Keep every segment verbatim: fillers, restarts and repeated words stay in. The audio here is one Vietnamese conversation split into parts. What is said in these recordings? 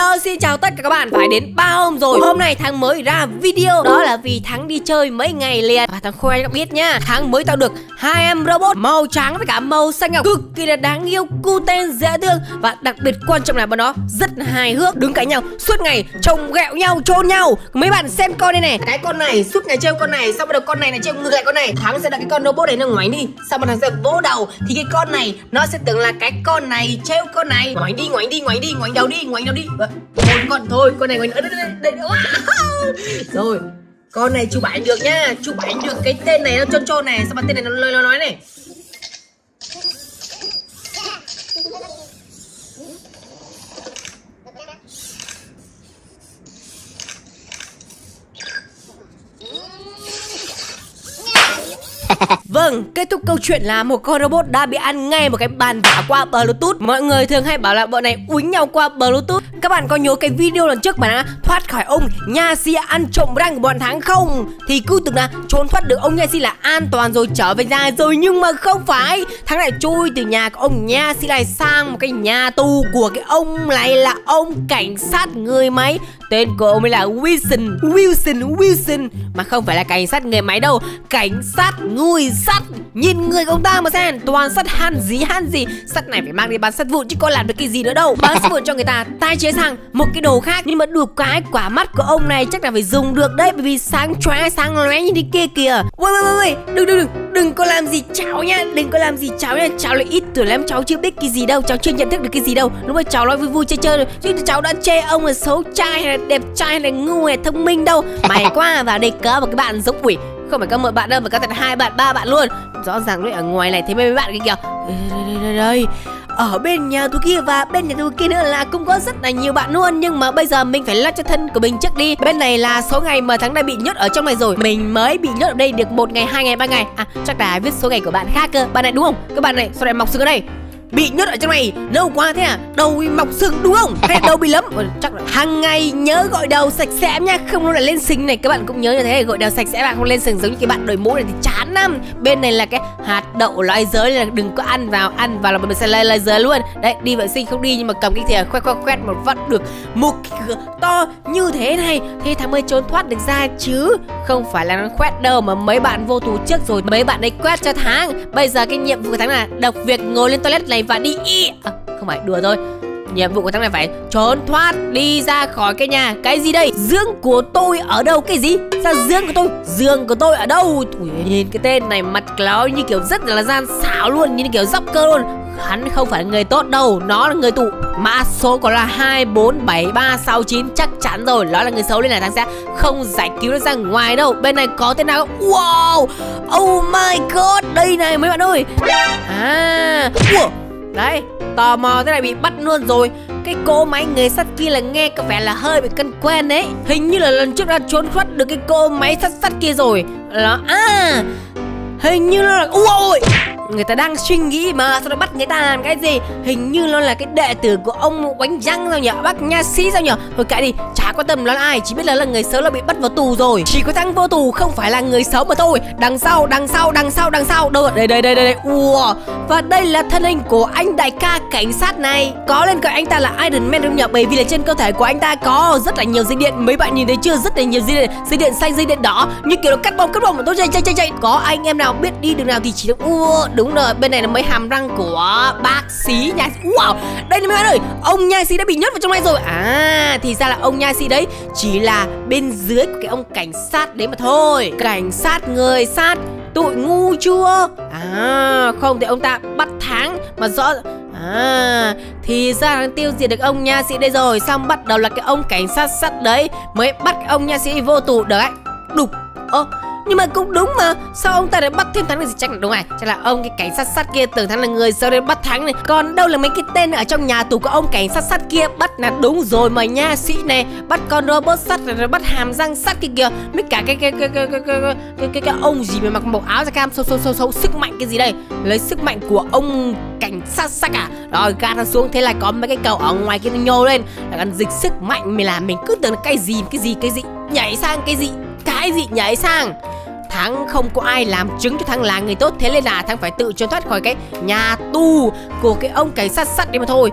Hello, xin chào tất cả các bạn. Phải đến ba hôm rồi hôm nay Thắng mới ra video. Đó là vì Thắng đi chơi mấy ngày liền và Thắng khoe cho các biết nhá, Thắng mới tạo được hai em robot màu trắng với cả màu xanh ngọc, cực kỳ là đáng yêu, cute, dễ thương. Và đặc biệt quan trọng là bọn nó rất hài hước, đứng cạnh nhau suốt ngày, chồng ghẹo nhau, chôn nhau. Mấy bạn xem con đây này, cái con này suốt ngày trêu con này, xong bắt đầu con này là trêu ngược lại con này. Thắng sẽ đặt cái con robot này nó ngoảnh đi, xong mà Thắng sẽ vỗ đầu thì cái con này nó sẽ tưởng là cái con này trêu con này, ngoảnh đi ngoảnh đi ngoảnh đi ngoảnh đầu đi ngoảnh đầu đi. Còn con thôi, con này ngồi nữa đây. Rồi, con này chụp ảnh được nhá, chụp ảnh được cái tên này nó chôn chôn này, sao mà tên này nó nói nói này. Vâng, kết thúc câu chuyện là một con robot đã bị ăn ngay một cái bàn vả qua Bluetooth. Mọi người thường hay bảo là bọn này uýnh nhau qua Bluetooth. Các bạn có nhớ cái video lần trước mà đã thoát khỏi ông nha si ăn trộm răng của bọn Thắng không? Thì cứ tưởng là trốn thoát được ông nha si là an toàn rồi, trở về nhà rồi, nhưng mà không phải. Thắng lại chui từ nhà của ông nha si này sang một cái nhà tù của cái ông này là ông cảnh sát người máy. Tên của ông ấy là Wilson, Wilson, Wilson. Mà không phải là cảnh sát người máy đâu, cảnh sát người sắt. Nhìn người của ông ta mà xem, toàn sắt han dí han gì. Sắt này phải mang đi bán sắt vụn chứ có làm được cái gì nữa đâu. Bán sắt vụn cho người ta tái chế sang một cái đồ khác. Nhưng mà được cái quả mắt của ông này chắc là phải dùng được đấy, bởi vì sáng chóe sáng lóe như thế kia kìa. Ui ui ui, đừng đừng đừng đừng có làm gì cháu nha, đừng có làm gì cháu nha. Cháu lại ít tuổi lắm, cháu chưa biết cái gì đâu, cháu chưa nhận thức được cái gì đâu. Lúc mà cháu nói vui vui chơi chơi rồi, chứ cháu đã chê ông là xấu trai hay là đẹp trai hay là ngu hay thông minh đâu. Mày quá vào đây cỡ một cái bạn giống quỷ. Không phải có một bạn đâu mà có tận hai bạn ba bạn luôn. Rõ ràng đấy, ở ngoài này thấy mấy bạn kia kìa. Đây, đây, đây, đây, đây. Ở bên nhà tôi kia và bên nhà tôi kia nữa là cũng có rất là nhiều bạn luôn. Nhưng mà bây giờ mình phải lo cho thân của mình trước đi. Bên này là số ngày mà Thắng đã bị nhốt ở trong này rồi. Mình mới bị nhốt ở đây được một ngày, hai ngày, ba ngày. À, chắc là viết số ngày của bạn khác cơ. Bạn này đúng không? Các bạn này, sao lại mọc sừng ở đây? Bị nhốt ở trong này lâu quá thế à? Đầu mọc sừng đúng không? Hay đầu bị lấm? Ừ, chắc là hàng ngày nhớ gội đầu sạch sẽ nha, không nó lại lên sừng này. Các bạn cũng nhớ như thế, gội đầu sạch sẽ mà không lên sừng giống như cái bạn đổi mũ này thì chán lắm. Bên này là cái hạt đậu loài giới là đừng có ăn vào, ăn vào là mình sẽ lây loài giới luôn. Đấy, đi vệ sinh không đi nhưng mà cầm cái thìa khoét khoét khoét một vắt được một cái cửa to như thế này. Thế Thắng mới trốn thoát được ra chứ không phải là nó khoét đâu mà mấy bạn vô tù trước rồi mấy bạn ấy quét cho Thắng. Bây giờ cái nhiệm vụ của Thắng là đọc việc ngồi lên toilet này và đi ý. À, không phải đùa thôi. Nhiệm vụ của Thắng này phải trốn thoát, đi ra khỏi cái nhà. Cái gì đây? Giường của tôi ở đâu? Cái gì? Sao giường của tôi? Giường của tôi ở đâu? Ui, nhìn cái tên này mặt nó như kiểu rất là gian xảo luôn, như kiểu dốc cơ luôn. Hắn không phải người tốt đâu, nó là người tù. Mã số của là hai bốn bảy ba sáu chín chắc chắn rồi, nó là người xấu nên là Thắng sẽ không giải cứu nó ra ngoài đâu. Bên này có tên nào không? Wow, oh my god, đây này mấy bạn ơi. À, wow. Đấy, tò mò thế này bị bắt luôn rồi. Cái cô máy nghề sắt kia là nghe có vẻ là hơi bị cân quen đấy. Hình như là lần trước đã trốn thoát được cái cô máy sắt sắt kia rồi. Đó, à, hình như nó là... Ui, người ta đang suy nghĩ mà sao nó bắt người ta làm cái gì. Hình như nó là cái đệ tử của ông Bánh Răng sao nhỉ, bác nha sĩ sao nhỉ. Thôi kệ đi, chả quan tâm nó là ai, chỉ biết là là người xấu là bị bắt vào tù rồi. Chỉ có Thắng vô tù không phải là người xấu mà thôi. Đằng sau, đằng sau, đằng sau, đằng sau đâu. Đây, đây, đây, đây, đây. Wow. Và đây là thân hình của anh đại ca cảnh sát này. Có lên gọi anh ta là Iron Man đúng nhỉ, bởi vì là trên cơ thể của anh ta có rất là nhiều dây điện. Mấy bạn nhìn thấy chưa, rất là nhiều dây điện, dây điện xanh, dây điện đỏ, như kiểu nó cắt bom, cắt bom mà tôi chạy, chạy, chạy, chạy. Có anh em nào biết đi đường nào thì chỉ được ua. Đúng rồi, bên này là mấy hàm răng của bác sĩ nha. Wow, đây là mấy bạn ơi, ông nha sĩ đã bị nhốt vào trong này rồi. À, thì ra là ông nha sĩ đấy chỉ là bên dưới của cái ông cảnh sát đấy mà thôi. Cảnh sát người sát, tụi ngu chưa? À, không thì ông ta bắt Thắng mà rõ. À, thì ra đang tiêu diệt được ông nha sĩ đây rồi. Xong bắt đầu là cái ông cảnh sát sắt đấy mới bắt ông nha sĩ vô tù được ấy. Đục. Ơ, nhưng mà cũng đúng mà, sao ông ta lại bắt thêm Thắng này thì chắc là đúng này. Chắc là ông cái cảnh sát sát kia tưởng Thắng là người sau đến bắt Thắng này. Còn đâu là mấy cái tên ở trong nhà tù của ông cảnh sát sát kia bắt là đúng rồi mà nha sĩ này. Bắt con robot sắt rồi bắt hàm răng sắt kia kìa. Mấy cả cái cái cái cái cái cái cái cái cái ông gì mà mặc màu áo da cam xấu xấu xấu xấu sức mạnh cái gì đây? Lấy sức mạnh của ông cảnh sát sát à? Rồi gạt nó xuống, thế là có mấy cái cầu ở ngoài kia nó nhô lên. Là cần dịch sức mạnh mình làm, mình cứ tưởng là cái gì cái gì cái gì nhảy sang cái gì cái gì nhảy sang. Thắng không có ai làm chứng cho Thắng là người tốt, thế nên là Thắng phải tự trốn thoát khỏi cái nhà tù của cái ông cảnh sát sắt đấy mà thôi.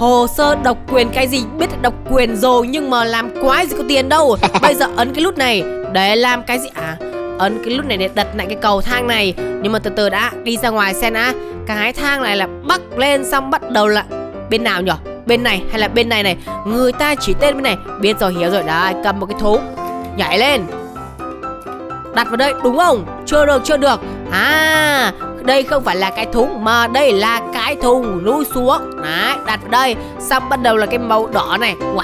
Hồ sơ độc quyền cái gì, biết độc quyền rồi nhưng mà làm quái gì có tiền đâu. Bây giờ ấn cái nút này để làm cái gì à? Ấn cái nút này để đặt lại cái cầu thang này. Nhưng mà từ từ đã, đi ra ngoài xem á. Cái thang này là bắc lên xong bắt đầu là bên nào nhỉ? Bên này hay là bên này này? Người ta chỉ tên bên này. Biết rồi, hiểu rồi. Đấy, cầm một cái thú nhảy lên, đặt vào đây đúng không? Chưa được, chưa được. À, đây không phải là cái thúng mà đây là cái thùng lùi xuống. Đấy, đặt vào đây. Xong bắt đầu là cái màu đỏ này. Wow,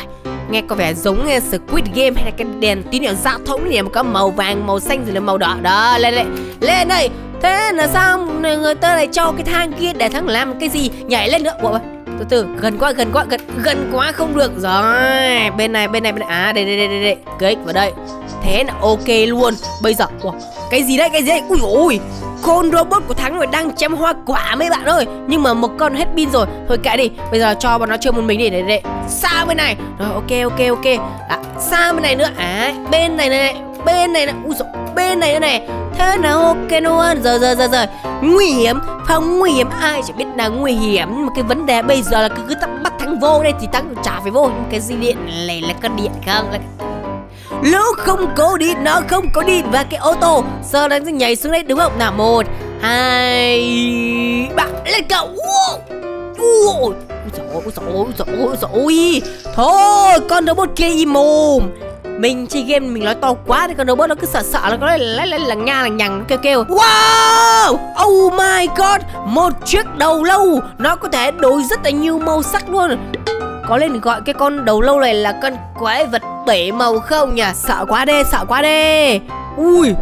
nghe có vẻ giống nghe Squid Game hay là cái đèn tín hiệu giao thông này mà có màu vàng, màu xanh rồi là màu đỏ. Đó, lên lên lên đây. Thế là sao người ta lại cho cái thang kia để thằng làm cái gì? Nhảy lên nữa. Ủa, từ từ, gần quá, gần quá, gần gần quá không được rồi. Bên này, bên này, bên này. À, đây đây đây đây, đây. Click vào đây. Thế là ok luôn. Bây giờ, wow, cái gì đấy, cái gì đấy? Ui ôi, con robot của Thắng rồi đang chém hoa quả mấy bạn ơi. Nhưng mà một con hết pin rồi. Thôi kệ đi, bây giờ cho bọn nó chơi một mình đi. Để, để, để. Sao bên này? Rồi ok ok ok. À, sao bên này nữa? À, bên này này, bên này này. Ui dồi, bên này nữa này. Thế là ok luôn. Rồi rồi rồi rồi. Nguy hiểm, không nguy hiểm ai chẳng biết là nguy hiểm. Nhưng mà cái vấn đề bây giờ là cứ cứ bắt Thắng vô đây thì Thắng chả phải vô. Nhưng cái dây điện này là con điện không? Là... nó không có điện, nó không có điện. Và cái ô tô giờ đang nhảy xuống đây đúng không? Nào, một, hai, ba, lên cầu. Ui dồi ôi, thôi con robot kia im mồm. Mình chơi game mình nói to quá thì con robot nó cứ sợ sợ, nó có lấy lấy là nga là nhằng kêu kêu. Wow, oh my god, một chiếc đầu lâu nó có thể đổi rất là nhiều màu sắc luôn. Có nên gọi cái con đầu lâu này là con quái vật bảy màu không nhỉ? Sợ quá đê, sợ quá đê. Ui,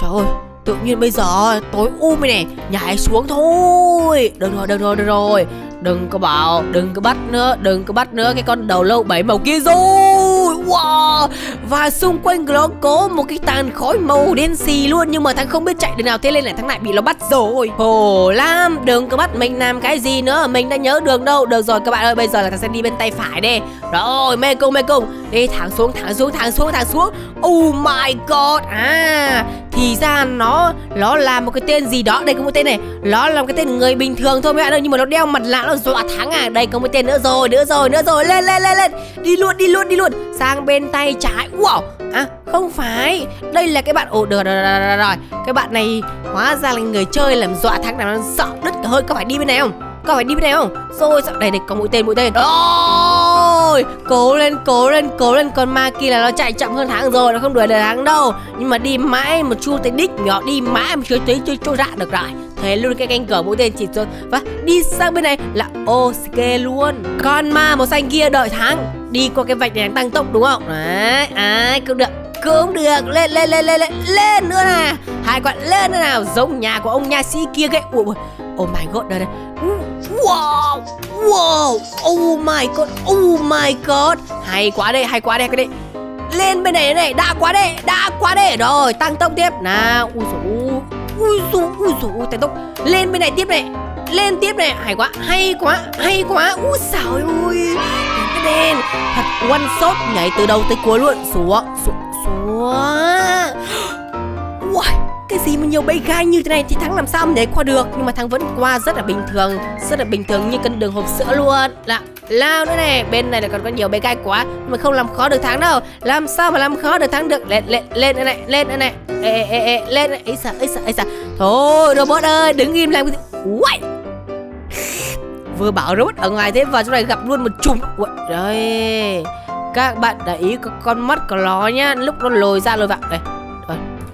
trời ơi, tự nhiên bây giờ tối um này, nhảy xuống thôi. Được rồi, được rồi, được rồi. Đừng có bảo, đừng có bắt nữa, đừng có bắt nữa cái con đầu lâu bảy màu kia rồi. Wow, và xung quanh nó có một cái tàn khói màu đen xì luôn. Nhưng mà Thắng không biết chạy đường nào, thế nên là Thắng lại bị nó bắt rồi. Hồ Lam, đừng có bắt mình làm cái gì nữa, mình đã nhớ đường đâu. Được rồi các bạn ơi, bây giờ là Thắng sẽ đi bên tay phải đi. Rồi, mê cung, mê cung. Đi thẳng xuống, thẳng xuống, thẳng xuống, thẳng xuống. Oh my god. À, thì ra nó nó là một cái tên gì đó. Đây có một tên này, nó là một cái tên người bình thường thôi mấy bạn ơi. Nhưng mà nó đeo mặt lạ, nó dọa Thắng à. Đây có một tên nữa rồi, nữa rồi, nữa rồi. Lên, lên, lên, lên. Đi luôn, đi luôn, đi luôn. Sang bên tay trái. Wow, à, không phải, đây là cái bạn. Ồ, được rồi, rồi, rồi. Cái bạn này hóa ra là người chơi làm dọa Thắng, làm nó sợ đứt cả hơi. Có phải đi bên này không? Có phải đi bên này không? Rồi, sợ đây này, có mũi tên, mũi tên. Ôi, cố lên, cố lên, cố lên. Con ma kia là nó chạy chậm hơn Thắng rồi, nó không đuổi được Thắng đâu. Nhưng mà đi mãi một chu tới đích nhỏ, đi mãi một chu tới chỗ ra được rồi. Thế luôn cái canh cửa mũi tên chỉ rồi. Và đi sang bên này là ok luôn. Con ma màu xanh kia đợi Thắng. Đi qua cái vạch này tăng tốc đúng không? Đấy, ai cũng được, cũng được. Lên, lên, lên, lên, lên, lên nữa nè. Hai quạt lên nữa nào, giống nhà của ông nha sĩ kia kìa. Ủa, oh my god, đây đây. Wow, wow, oh my god, oh my god. Hay quá đây, hay quá đây, cái đây. Lên bên này này, đã quá đây, đã quá đây. Rồi, tăng tốc tiếp nào. Ui dồi, ui dồi, ui dồi, tăng tốc. Lên bên này tiếp này, lên tiếp này. Hay quá, hay quá, hay quá. Ui xào ui, cái đèn thật one shot, nhảy từ đầu tới cuối luôn. Xuống, xuống, xuống. Wow, cái gì mà nhiều bay gai như thế này thì Thắng làm sao để qua được. Nhưng mà Thắng vẫn qua rất là bình thường, rất là bình thường như cân đường hộp sữa luôn. Là lao nữa này, bên này là còn có nhiều bay gai quá. Nhưng mà không làm khó được Thắng đâu. Làm sao mà làm khó được Thắng được. Lên lên lên nữa này, lên nữa này. Ê ê ê, ê lên này. Ê sợ, ê sợ, ê sợ. Thôi robot ơi, đứng im làm cái gì. What? Vừa bảo robot ở ngoài thế vào trong này gặp luôn một chùm. Ui đây, các bạn để ý con mắt của nó nhá, lúc nó lồi ra lồi vào đây.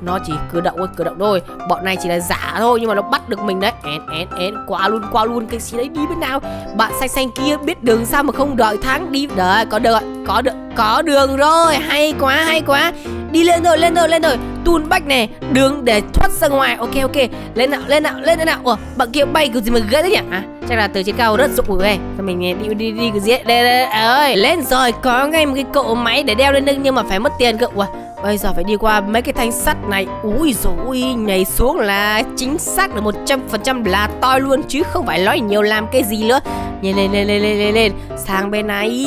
Nó chỉ cử động thôi, cử động thôi. Bọn này chỉ là giả thôi, nhưng mà nó bắt được mình đấy. Én, én, én, qua luôn, qua luôn. Cái gì đấy đi bên nào. Bạn xanh xanh kia biết đường sao mà không đợi Thắng đi. Đấy, có được, có được, có đường rồi. Hay quá, hay quá. Đi lên rồi, lên rồi, lên rồi. Tun bách này, đường để thoát ra ngoài. Ok, ok, lên nào, lên nào, lên nào. Ủa, bạn kia bay kiểu gì mà ghê thế nhỉ? À, chắc là từ trên cao rất dụng của mình. Đi, đi, đi, đi, cái gì đấy. Ơi, lên rồi, có ngay một cái cỗ máy để đeo lên lưng. Nhưng mà phải mất tiền cơ. Ủa, bây giờ phải đi qua mấy cái thanh sắt này. Úi dồi, nhảy xuống là chính xác là một trăm phần trăm là toi luôn. Chứ không phải nói nhiều làm cái gì nữa. Nhảy lên, lên, lên, lên, lên, lên. Sang bên này,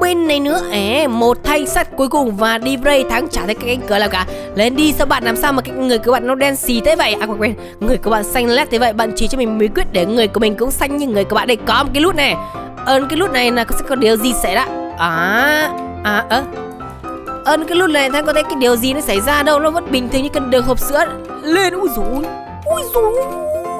bên này nữa. Ê, một thanh sắt cuối cùng. Và đi Bray, Thắng chả thấy cái cánh cửa nào cả. Lên đi, sao bạn làm sao mà cái người của bạn nó đen xì thế vậy? À quên, người của bạn xanh lét thế vậy. Bạn chỉ cho mình bí quyết để người của mình cũng xanh như người của bạn. Đây có một cái lút này. Ơn cái nút này là sẽ có điều gì xảy ra? À, à, ơ Ơn cái nút này thấy có thấy cái điều gì nó xảy ra đâu. Nó vẫn bình thường như cần được hộp sữa. Lên, ui dồi ui Ui dồi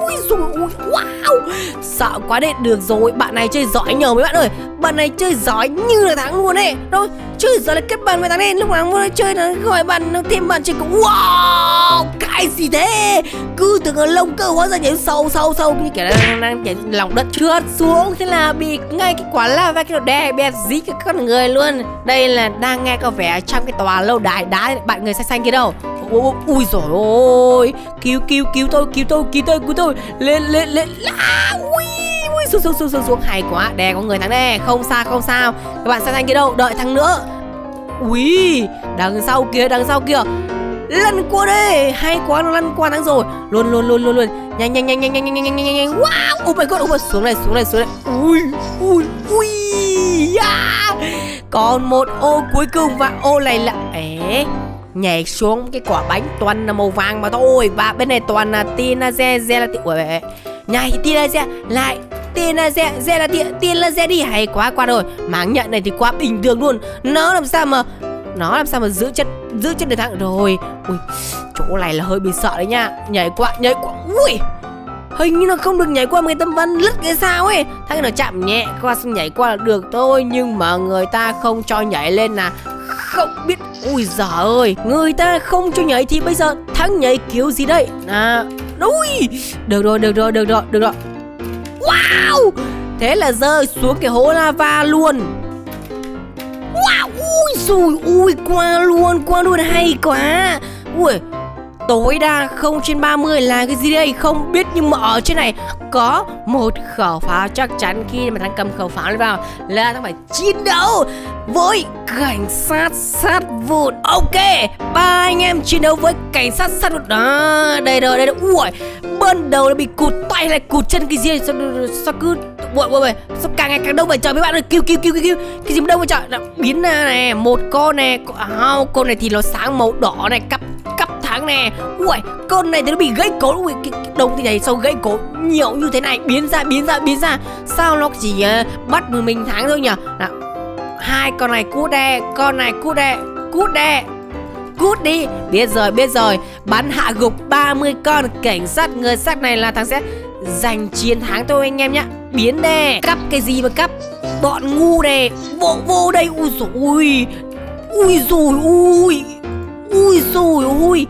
ui dồi ui Wow, sợ quá đấy. Được rồi, bạn này chơi giỏi nhờ mấy bạn ơi. Bạn này chơi giỏi như là thắng luôn ấy. Rồi, chơi giỏi là kết bạn với thắng lên. Lúc nào muốn chơi nó gọi bạn, nó thêm bạn chơi cũng. Wow, cái gì thế? Cứ tưởng là lông cơ hóa ra nhảy sâu sâu sâu như kiểu đang, đang nhảy lòng đất trượt xuống. Thế là bị ngay cái quả lava cái đồ đè bẹp dí cái con người luôn. Đây là đang nghe có vẻ trong cái tòa lâu đài đá bạn người xanh xanh kia đâu. Ui dồi ôi, cứu cứu cứu tôi cứu tôi cứu tôi cứu tôi lên lên lên la, ui ui xuống xuống xuống xuống xuống hay quá. Đè có người thắng nè, không sao không sao. Các bạn sang anh kia đâu, đợi thắng nữa. Ui, đằng sau kia đằng sau kia lăn qua đây, hay quá, nó lăn qua thắng rồi. Luôn luôn luôn luôn luôn nhanh nhanh nhanh nhanh nhanh nhanh nhanh nhanh nhanh. Wow, oh my god, oh my. xuống này xuống này xuống này. Ui ui ui yeah. Còn một ô cuối cùng và ô này là é nhảy xuống cái quả bánh toàn là màu vàng mà thôi. Và bên này toàn là tinaze gelatin. Ui nhảy tinaze lại tinaze gelatin tinaze đi, hay quá, qua rồi. Máng nhận này thì quá bình thường luôn. Nó làm sao mà nó làm sao mà giữ chất giữ chất để thẳng rồi. Ui chỗ này là hơi bị sợ đấy nha. Nhảy qua nhảy qua ui hình như là không được nhảy qua một cái tấm vân lứt cái sao ấy. Thằng nó chạm nhẹ qua xong nhảy qua là được thôi, nhưng mà người ta không cho nhảy lên là không biết. Ui giời ơi, người ta không cho nhảy thì bây giờ thằng nhảy kiểu gì đây? À, ui, được rồi, được rồi, được rồi, được rồi. Wow, thế là rơi xuống cái hố lava luôn. Wow, ui dồi, ui qua luôn, qua luôn, hay quá. Ui, tối đa không trên ba mươi là cái gì đây? Không biết, nhưng mà ở trên này có một khẩu pháo. Chắc chắn khi mà thằng cầm khẩu pháo lên vào là thằng phải chiến đấu với cảnh sát sát vụn. Ok, ba anh em chiến đấu với cảnh sát sát vụn. Đó, đây rồi, đây rồi. Ui, ban đầu là bị cụt tay lại cụt chân cái gì. Sao, sao cứ... Ui, ui, ui, sao càng ngày càng đông vậy trời mấy bạn ơi. Cứu, cứu, cứu, cứu, cứu. Cái gì mà đông vậy trời. Biến ra này, một con này. À, con này thì nó sáng màu đỏ này. Cắp, cắp thắng nè. Ui, con này thì nó bị gãy cổ. Ui, cái, cái đông thế này sao gãy cổ nhiều như thế này. Biến ra, biến ra, biến ra. Sao nó chỉ uh, bắt người mình thắng thôi nhỉ. Nào, hai con này cút đe, con này cút đe, cút đe, cút đi. Biết rồi, biết rồi. Bắn hạ gục ba mươi con cảnh sát người sát này là thằng sẽ giành chiến thắng thôi anh em nhá. Biến đè, cắp cái gì mà cắp. Bọn ngu đè, vô vô đây. Ui dồi ui, ui dồi ui, ui dồi ui.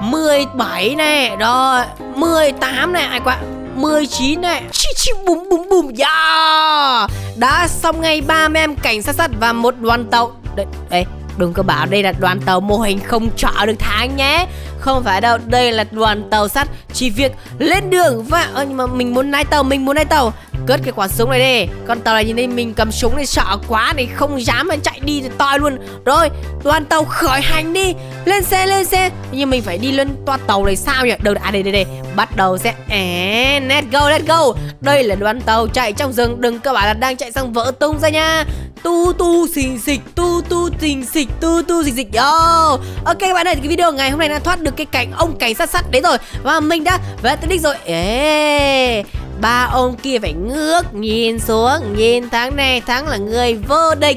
Mười bảy này, rồi mười tám này, ai quá mười chín này. Chi chi bùm bùm bùm yeah. Đã xong ngay ba em cảnh sát sát và một đoàn tàu. Đây, đây, đừng có bảo đây là đoàn tàu mô hình không chọn được tháng nhé. Không phải đâu, đây là đoàn tàu sắt chỉ việc lên đường và... Ơ, nhưng mà mình muốn lái tàu, mình muốn lái tàu. Cất cái quả súng này đi. Con tàu này nhìn thấy mình cầm súng này sợ quá này, không dám mà chạy đi thì toi luôn. Rồi, đoàn tàu khởi hành đi. Lên xe, lên xe. Nhưng mình phải đi lên toa tàu này sao nhỉ? Đâu, à đây, đây, đây. Bắt đầu sẽ... Ê, let's go, let's go. Đây là đoàn tàu chạy trong rừng. Đừng có bảo là đang chạy sang vỡ tung ra nha. Tu tu xình xịch, tu tu xình xịch, tu tu xình xịch. Yo. Ok các bạn ơi, cái video ngày hôm nay đã thoát được cái cảnh ông cảnh sát sắt đấy rồi. Và mình đã về tới đích rồi. Ê, ba ông kia phải ngước nhìn xuống, nhìn thắng này, thắng là người vô địch.